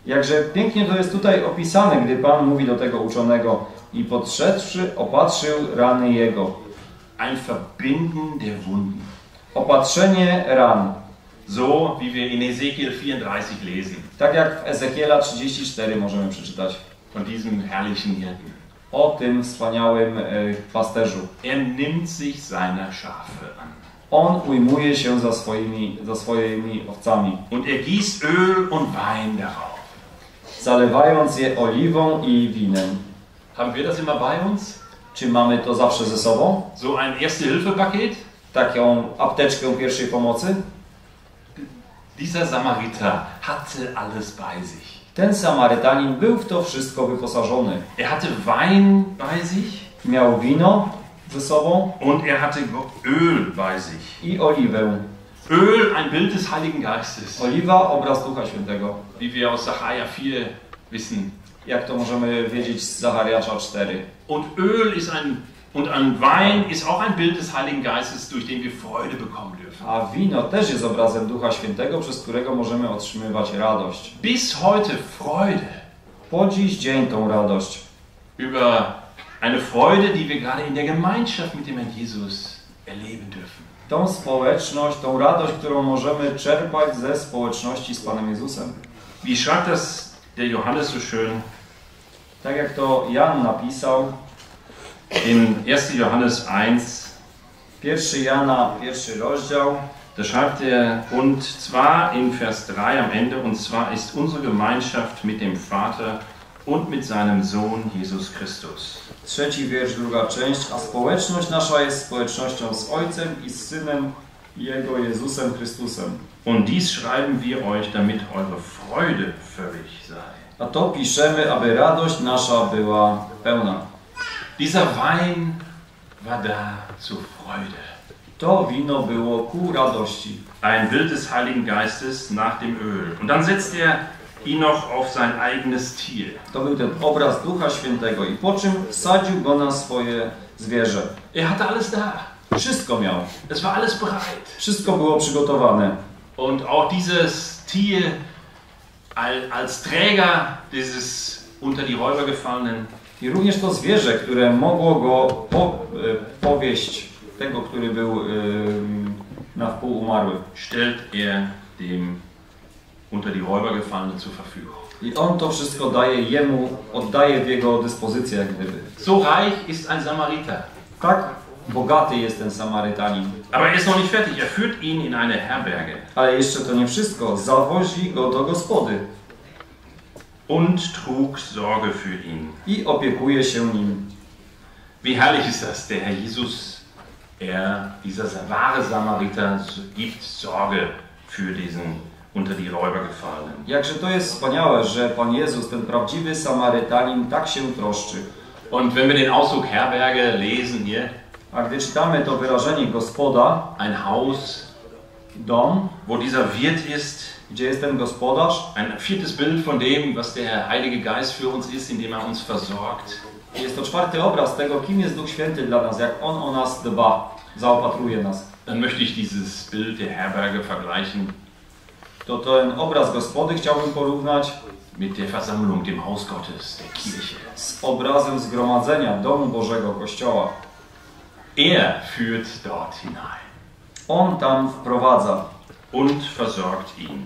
Jakże pięknie to jest tutaj opisane, gdy Pan mówi do tego uczonego i podszedłszy, opatrzył rany jego. Ein Verbinden der Wunden. Opatrzenie ran. So, wie wir in Ezekiel 34 lesen. Tak jak w Ezechiela 34 możemy przeczytać. Von diesem herrlichen Hirten. O tym wspaniałym pasterzu. Er nimmt sich seiner Schafe an. On ujmuje się za swoimi owcami. Und er gießt Öl und Wein darauf. Zalewając je oliwą i winem. Haben wir das immer bei uns? Czy mamy to zawsze ze sobą? So ein Erste-Hilfe-Paket? Taką apteczkę pierwszej pomocy? Dieser Samariter hatte alles bei sich. Ten Samarytanin był w to wszystko wyposażony. Er hatte Wein bei sich. Miał wino ze sobą. Und er hatte Öl bei sich. I oliwę. Öl, ein Bild des Heiligen Geistes. Oliwa, obraz Ducha Świętego. Wie wir aus Zachariasz 4 wissen. Jak to możemy wiedzieć z Zachariasza 4. Und Öl ist ein Wein ist auch ein Bild des Heiligen Geistes, durch den wir Freude bekommen dürfen. A wino też jest obrazem Ducha Świętego, przez którego możemy otrzymywać radość. Bis heute Freude. Po dziś dzień tą radość. Über eine Freude, die wir gerade in der Gemeinschaft mit dem Herrn Jesus erleben dürfen. Tą społeczność, tą radość, którą możemy czerpać ze społeczności z Panem Jezusem. Wie schreibt das der Johannes so schön? Tak jak to Jan napisał. In 1. Johannes 1, 1. Jana, 1. rozdział, da schreibt er, und zwar in Vers 3 am Ende, und zwar ist unsere Gemeinschaft mit dem Vater und mit seinem Sohn Jesus Christus. Trzeci wiersz, druga część, a społeczność nasza jest społecznością z Ojcem i z Synem Jego Jezusem Chrystusem. Und dies schreiben wir euch, damit eure Freude völlig sei. A to piszemy, aby radość nasza była pełna. Dieser Wein war da zur Freude. To wino było ku radości. Ein Bild des Heiligen Geistes nach dem Öl. Und dann setzt er ihn noch auf sein eigenes Tier. To był ten obraz Ducha Świętego i po czym wsadził go na swoje zwierzę. Er hatte alles da. Wszystko miał. Es war alles bereit. Wszystko było przygotowane. Und auch dieses Tier als Träger dieses unter die Räuber gefallenen. I również to zwierzę, które mogło go powieść, tego, który był na wpół umarły. Stellt er dem unter die Räuber gefallenen zur Verfügung. I on to wszystko daje jemu, oddaje w jego dyspozycję, jak gdyby. So reich ist ein Samariter. Tak bogaty jest ten Samarytanin. Aber er ist noch nicht fertig. Er führt ihn in eine Herberge. Ale jeszcze to nie wszystko. Zawozi go do gospody. Und trug Sorge für ihn. I opiekuje się nim. Wie herrlich ist das, der Herr Jesus, dieser wahre Samariter, gibt Sorge für diesen unter die Räuber gefallenen. Jakże to jest wspaniałe, że Pan Jezus, ten prawdziwy Samarytanin, tak się troszczy. Und wenn wir den Ausdruck Herberge lesen hier, A gdy czytamy to wyrażenie gospoda, ein Haus, dom, wo dieser Wirt ist, gdzie jest ten gospodarz, ein viertes Bild von dem, was der Heilige Geist für uns ist, indem er uns versorgt. Jest to czwarty obraz tego, kim jest Duch Święty dla nas, jak On o nas dba, zaopatruje nas. Dann möchte ich dieses Bild der Herberge vergleichen. To ten obraz gospody chciałbym porównać mit der Versammlung, dem Haus Gottes, der Kirche. Z obrazem zgromadzenia, domu Bożego, Kościoła. Er führt dort hinein. On tam wprowadza. Und versorgt ihn.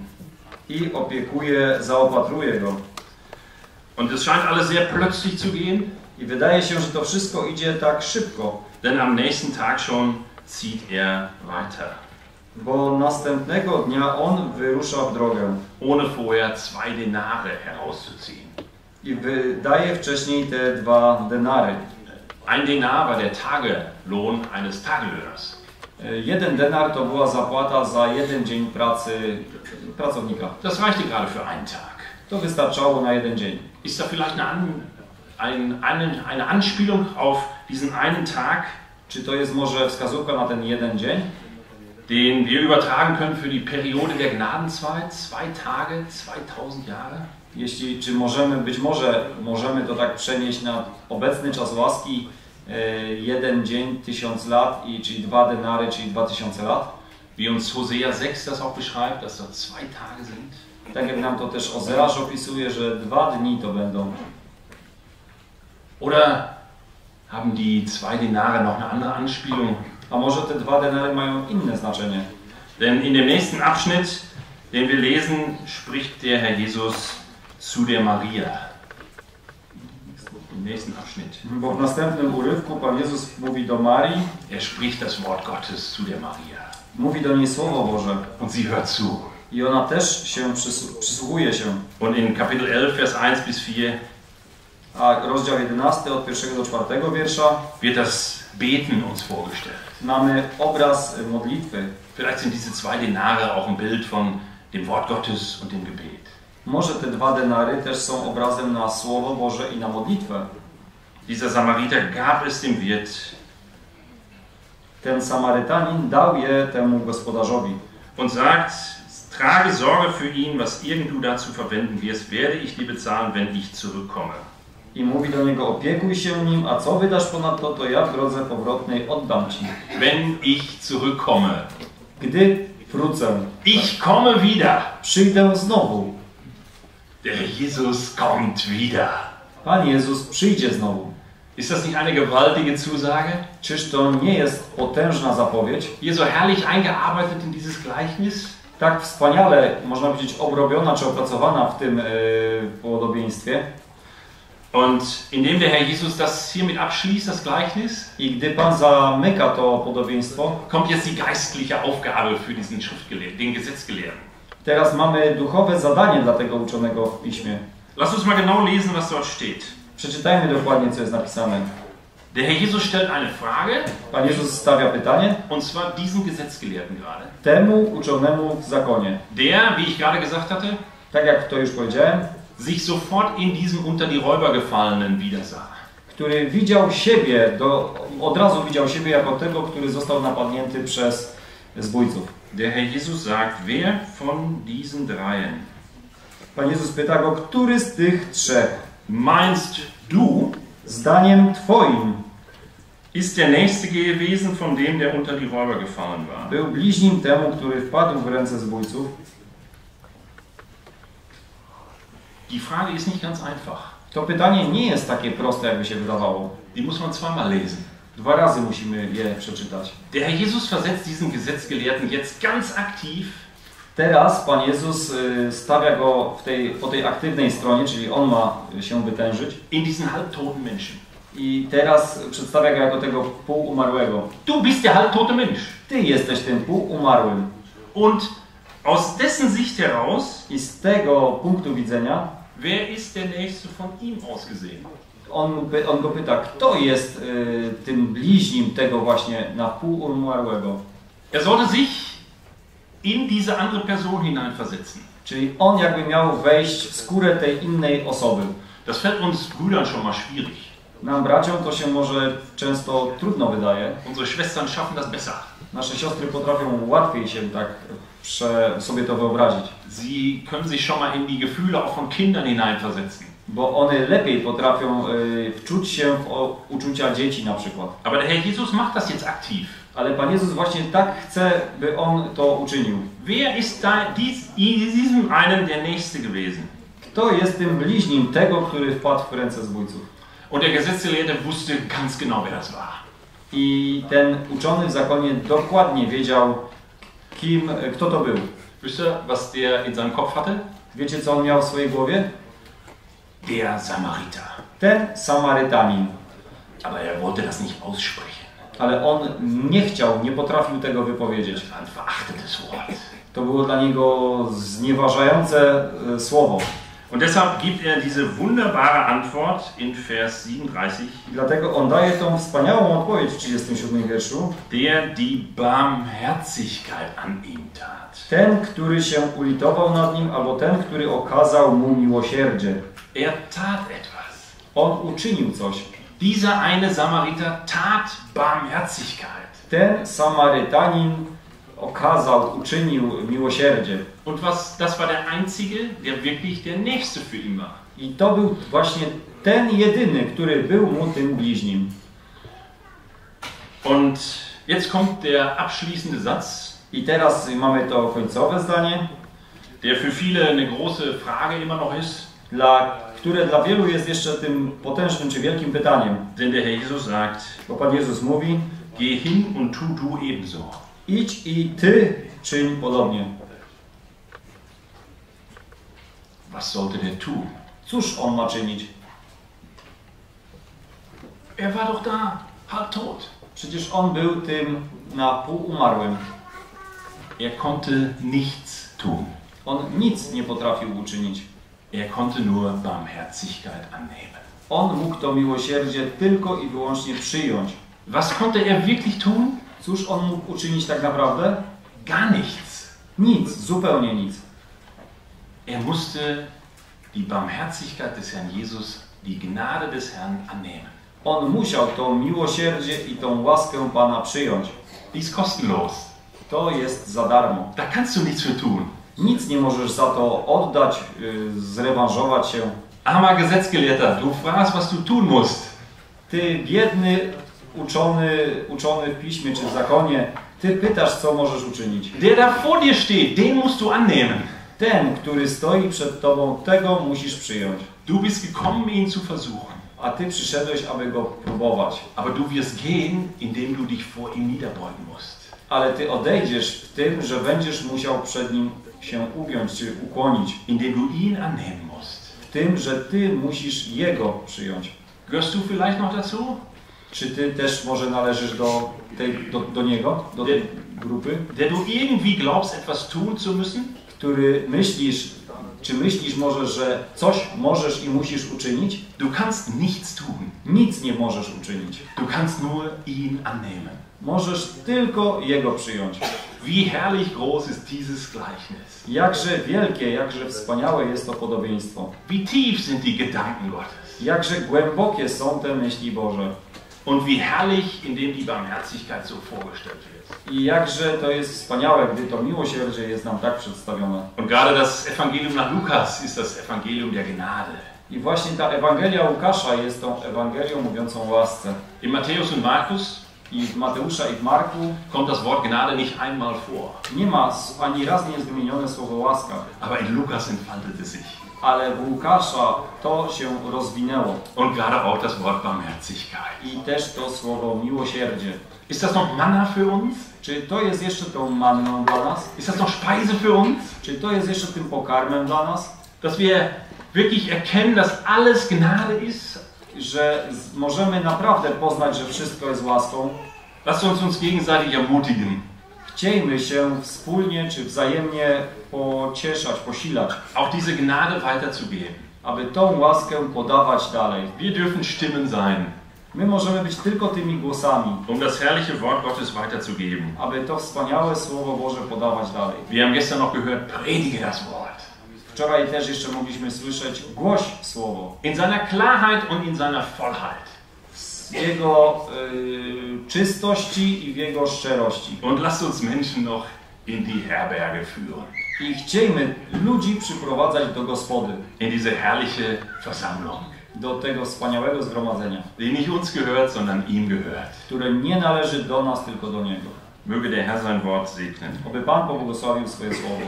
I opiekuje, zaopatruje go. Und es scheint alles sehr plötzlich zu gehen. I wydaje się, że to wszystko idzie tak szybko. Denn am nächsten Tag schon zieht er weiter. Bo następnego dnia on wyrusza w drogę. Ohne vorher 2 Denare herauszuziehen. I wydaje wcześniej te 2 denary. Ein Denar war der Tagelohn eines Tagelöhners. 1 denar to była zapłata za 1 dzień pracy pracownika. Das reichte gerade für einen Tag. To wystarczało na 1 dzień. Ist da vielleicht eine Anspielung auf diesen einen Tag? Czy to jest może wskazówka na ten 1 dzień? Den wir übertragen können für die Periode der Gnadenzeit, 2 Tage, 2000 Jahre. Jeśli, czy możemy, być może możemy to tak przenieść na obecny czas łaski, 1 dzień, 1000 lat, i czyli 2 denary, czyli 2000 lat. Wie uns Hosea 6 das auch beschreibt, dass das 2 Tage sind. Tak jak nam to też Ozeasz opisuje, że 2 dni to będą. Oder haben die 2 Denare noch eine andere Anspielung? A może te 2 denary mają inne znaczenie? Denn in dem nächsten Abschnitt, den wir lesen, spricht der Herr Jesus zu der Maria. Im nächsten Abschnitt. Bo w następnym urywku Pan Jezus mówi do Marii. Er spricht das Wort Gottes zu der Maria. Mówi do niej Słowo Boże. Und sie hört zu. I ona też się przysłuchuje się. Und in Kapitel 11, Vers 1 bis 4. A rozdział 11 od 1 do 4 wiersza. Wird das Beten uns vorgestellt. Mamy obraz modlitwy. Vielleicht sind diese 2 Denare auch ein Bild von dem Wort Gottes und dem Gebet. Może te 2 denary też są obrazem na Słowo Boże i na modlitwę. Dieser Samariter gab es dem Wirt. Ten Samarytanin dał je temu gospodarzowi. Und sagt, trage Sorge für ihn, was irgend du dazu verwenden wirst, werde ich dir bezahlen, wenn ich zurückkomme. I mówi do niego, opiekuj się nim, a co wydasz ponadto, to ja w drodze powrotnej oddam ci. Wenn ich zurückkomme. Gdy wrócę. Ich komme wieder. Przyjdę znowu. Der Jesus kommt wieder. Pan Jezus przyjdzie znowu. Ist das nicht eine gewaltige Zusage? Czyż to nie jest potężna zapowiedź? Hier so herrlich eingearbeitet in dieses Gleichnis. Tak wspaniale, można powiedzieć, obrobiona czy opracowana w tym podobieństwie. Und indem der Herr Jesus das hiermit abschließt, das Gleichnis, i gdy Pan zamyka to podobieństwo, kommt jetzt die geistliche Aufgabe für diesen Schriftgelehrten, den Gesetzgelehrten. Teraz mamy duchowe zadanie dla tego uczonego w Piśmie. Lass uns mal genau lesen, was dort steht. Przeczytajmy dokładnie, co jest napisane. Der Herr Jesus stellt eine Frage. Pan Jezus stawia pytanie. Und zwar diesem Gesetzgelehrten gerade. Temu uczonemu w zakonie. Der, wie ich gerade gesagt hatte, tak jak to już powiedziałem, sich sofort in diesem unter die Räuber gefallenen wiedersah. Który widział siebie, od razu widział siebie jako tego, który został napadnięty przez zbójców. Der Herr Jesus sagt, wer von diesen dreien? Pan Jezus pyta go, który z tych trzech? Meinst du? Zdaniem twoim. Ist der nächste gewesen von dem, der unter die Räuber gefallen war? Był bliźnim temu, który wpadł w ręce zbójców. Die Frage ist nicht ganz einfach. To pytanie nie jest takie proste, jakby się wydawało. Die muss man zweimal lesen. 2 razy musimy je przeczytać. Der Herr Jesus versetzt diesen Gesetzgelehrten jetzt ganz aktiv. Teraz Pan Jezus stawia go po tej aktywnej stronie, czyli on ma się wytężyć. In diesen halbtoten Menschen. I teraz przedstawia go jako tego półumarłego. Du bist der halbtote Mensch. Ty jesteś tym półumarłym. Und aus dessen Sicht heraus, i z tego punktu widzenia, wer ist der nächste von ihm ausgesehen? On go pyta, kto jest tym bliźnim tego właśnie na pół umarłego. Er sollte sich in diese andere Person hineinversetzen. Czyli on jakby miał wejść w skórę tej innej osoby. Das fällt uns Brüdern schon mal schwierig. Nam braciom to się może często trudno wydaje. Unsere Schwestern schaffen das besser. Nasze siostry potrafią łatwiej się tak sobie to wyobrazić. Sie können sich schon mal in die Gefühle auch von Kindern hineinversetzen. Bo one lepiej potrafią wczuć się w uczucia dzieci na przykład. Aber der Herr Jesus macht das jetzt aktiv. Ale Pan Jezus właśnie tak chce, by On to uczynił. Wer ist da in diesem einen der Nächste gewesen? Kto jest tym bliźnim tego, który wpadł w ręce zbójców? Und der Gesetzeslehrer wusste ganz genau, wer das war. I ten uczony w zakonie dokładnie wiedział, kto to był. Wiecie, was der in seinem Kopf hatte? Wiecie, co on miał w swojej głowie? Der Samariter. Ten Samarytanin. Aber er wollte das nicht aussprechen. Ale on nie chciał, nie potrafił tego wypowiedzieć. Ein verachtetes Wort. To było dla niego znieważające słowo. Und deshalb gibt er diese wunderbare Antwort in Vers 37. Dlatego on daje tą wspaniałą odpowiedź w 37 wierszu. Der die Barmherzigkeit an ihm tat. Ten, który się ulitował nad nim, albo ten, który okazał mu miłosierdzie. Er tat etwas. On uczynił coś. Dieser eine Samariter tat Barmherzigkeit. Ten Samarytanin okazał, uczynił miłosierdzie. Und was, das war der einzige, der wirklich der nächste für ihn war. I to był właśnie ten jedyny, który był mu tym bliźnim. Und jetzt kommt der abschließende Satz. I teraz mamy to końcowe zdanie. Der für viele eine große Frage immer noch ist. Które dla wielu jest jeszcze tym potężnym czy wielkim pytaniem. Denn der Herr Jesus sagt, bo Pan Jezus mówi: Geh hin und tu du ebenso. Idź i ty czyń podobnie. Was sollte der tun? Cóż on ma czynić? Er war doch da, halb tot. Przecież on był tym na pół umarłym. Er konnte nichts tun. On nic nie potrafił uczynić. Er konnte nur Barmherzigkeit annehmen. On mógł to miłosierdzie tylko i wyłącznie przyjąć. Was konnte er wirklich tun? Cóż on mógł uczynić tak naprawdę? Gar nichts. Nic, zupełnie nic. Er musste die Barmherzigkeit des Herrn Jesus, die Gnade des Herrn annehmen. On musiał to miłosierdzie i tą łaskę Pana przyjąć. Dies kostenlos. To jest za darmo. Da kannst du nichts für tun. Nic nie możesz za to oddać, zrewanżować się. Armer Gesetzgelehrter, du fragst, was du tun musst. Ty biedny uczony w piśmie czy w zakonie, ty pytasz, co możesz uczynić. Der da vor dir steht, den musst du annehmen. Ten, który stoi przed tobą, tego musisz przyjąć. Du bist gekommen, ihn zu versuchen. A ty przyszedłeś, aby go próbować. Aber du wirst gehen, indem du dich vor ihm niederbeugen musst. Ale ty odejdziesz w tym, że będziesz musiał przed nim się ugiąć, czy ukłonić. Indem du ihn annehmen musst. W tym, że ty musisz jego przyjąć. Gehörst du vielleicht noch dazu? Czy ty też może należysz do niego, do tej grupy? Der du irgendwie glaubst, etwas tun zu müssen? Który myślisz może, że coś możesz i musisz uczynić? Du kannst nichts tun. Nic nie możesz uczynić. Du kannst nur ihn annehmen. Możesz tylko jego przyjąć. Wie herrlich groß ist dieses Gleichnis. Jakże wielkie, jakże wspaniałe jest to podobieństwo. Wie tief sind die Gedanken Gottes. Jakże głębokie są te myśli Boże. Und wie herrlich, indem die Barmherzigkeit so vorgestellt wird. I jakże to jest wspaniałe, gdy to miłosierdzie jest nam tak przedstawione. Und gerade das Evangelium nach Lukas ist das Evangelium der Gnade. I właśnie ta Ewangelia Łukasza jest tą Ewangelią mówiącą o łasce. In Matthäus und Markus, i w Mateusza i w Marku, kommt das Wort Gnade nicht einmal vor. Nie ma ani raz nie jest wymienione słowo łaska. Aber in Lukas entfaltete sich. Ale w Łukasza to się rozwinęło. Und gerade auch das Wort Barmherzigkeit. I też to słowo miłosierdzie. Ist das noch Manna für uns? Czy to jest jeszcze tą manną dla nas? Ist das noch Speise für uns? Czy to jest jeszcze tym pokarmem dla nas? Dass wir wirklich erkennen, dass alles Gnade ist. Że możemy naprawdę poznać, że wszystko jest łaską. Lass uns gegenseitig ermutigen. Chciejmy się wspólnie czy wzajemnie pocieszać, posilać. Auch diese Gnade weiterzugeben. Aby tą łaskę podawać dalej. Wir dürfen Stimmen sein. My możemy być tylko tymi głosami. Um das herrliche Wort Gottes weiterzugeben. Aby to wspaniałe Słowo Boże podawać dalej. Wir haben gestern noch gehört, predige das Wort. Wczoraj też jeszcze mogliśmy słyszeć, głoś Słowo. In seiner Klarheit und in seiner Vollheit. w jego czystości i w jego szczerości. Und lasst uns Menschen noch in die Herberge führen. I chciejmy ludzi przyprowadzać do gospody. In diese herrliche Versammlung. Do tego wspaniałego zgromadzenia, die nicht uns gehört, sondern ihm gehört. Które nie należy do nas, tylko do Niego. Möge der Herr sein Wort segnen. Oby Pan pobłogosławił swoje słowo.